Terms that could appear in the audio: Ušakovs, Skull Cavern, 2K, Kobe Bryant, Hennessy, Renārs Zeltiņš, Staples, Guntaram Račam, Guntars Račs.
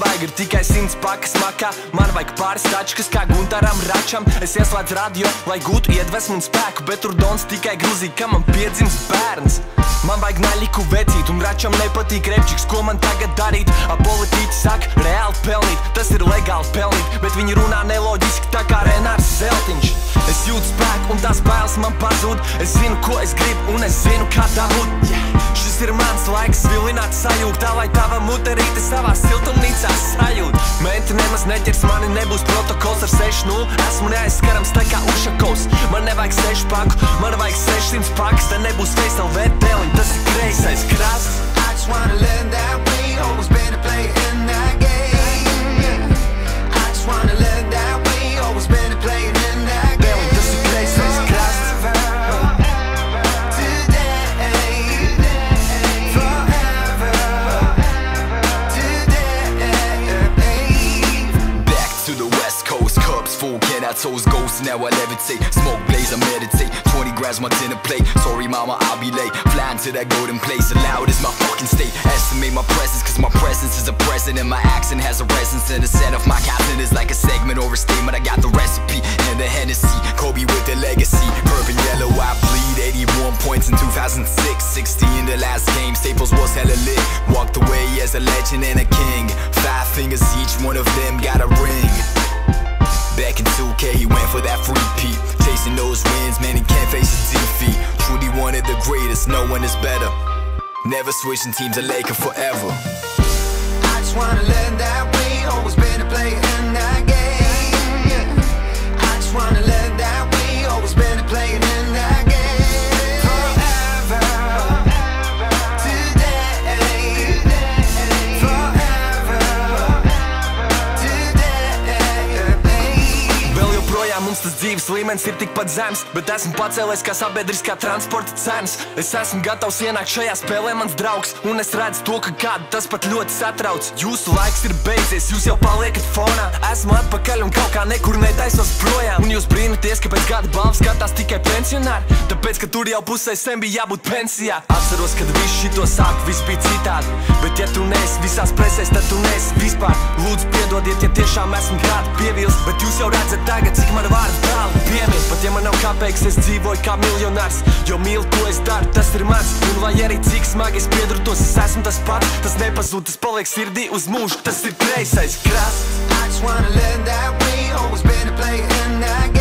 vajag ir tikai 100 pakas makā. Man vajag pāris tačkas kā Guntaram Račam. Es ieslēdzu radio, lai gūtu iedvesmu un spēku, bet tur dons tikai gruzī, ka man piedzims bērns. Man vajag naļiku vecīt un Račam nepatīk repčiks, ko man tagad darīt. Apolitīti saka, reāli pelnīt, tas ir legāli pelnīt, bet viņi runā neloģiski tā kā Renārs Zeltiņš. Es jūtu spēku un tās bailes man pazūd. Es zinu, ko es gribu un es zinu, kā dabūt. Šis ir mans laiks vilināt sajūktā, lai tava muterīte savā siltumnīcā sajūt. Menti nemaz neķers mani, nebūs protokols ar 6-0. Esmu neaizskarams tā kā Ušakovs. Man nevajag 6 paku, man vajag 600 pakas. Te nebūs veisel vēteliņ, tas ir kreisais krasts. I just wanna learn that way, always been a player in that game. I just wanna learn that way, always been a player in that game. Toes ghosts, now I levitate. Smoke blaze, I meditate. 20 grams, my dinner plate. Sorry mama, I'll be late. Flying to that golden place. Allowed is my fucking state. Estimate my presence, cause my presence is a present, and my accent has a resonance. And the set of my captain is like a segment or a statement. I got the recipe and the Hennessy. Kobe with the legacy. Purple yellow, I bleed. 81 points in 2006. 60 in the last game. Staples was hella lit. Walked away as a legend and a king. 5 fingers each, one of them got a ring. Back in 2K, he went for that free peep. Chasing those wins, man, he can't face his defeat. Truly one of the greatest, no one is better. Never switching teams, a Laker forever. I just wanna learn that way, always been a player in that game. I just wanna learn that way, always been a player in that game. Mums tas dzīves līmenis ir tikpat zems, bet esmu pacēlējis kā sabiedriskā transporta cenas. Es esmu gatavs ienākt šajā spēlē, mans draugs, un es redzu to, ka kādu tas pat ļoti satrauc. Jūsu laiks ir beidzies, jūs jau paliekat fonā. Esmu atpakaļ un kaut kā nekur netaisos projām. Un jūs brīnaties, ka pēc gada balvas skatās tikai pensionāri, tāpēc, ka tur jau pusē sen bija jābūt pensijā. Atceros, kad visu šito sāku, viss bija citādi, bet ja tu neesi visās presēs, tad tu neesi vispār. Lūdzu piedodiet, ja tiešām esmu kādu pievilst, bet jūs jau redzat tagad, cik man vārdu tālu piemiet. Pat ja man nav kāpēks, es dzīvoju kā miljonārs, jo mīlu, ko es daru, tas ir mans. Un lai arī cik smagi es piedurtos, es esmu tas pats. Tas nepazūd, tas paliek sirdī uz mūžu. Tas ir kreisais krasts. I just wanna learn that way, always been a player in that game.